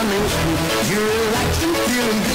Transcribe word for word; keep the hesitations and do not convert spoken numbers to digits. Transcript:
dimension. You're relaxing, feeling good.